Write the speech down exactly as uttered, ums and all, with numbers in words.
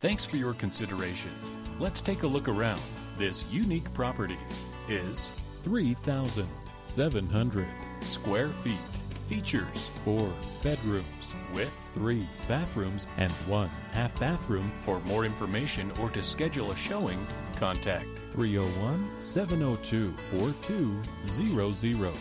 Thanks for your consideration. Let's take a look around. This unique property is three thousand seven hundred square feet. Features four bedrooms with three bathrooms and one half bathroom. For more information or to schedule a showing, contact three oh one, seven oh two, four two zero zero.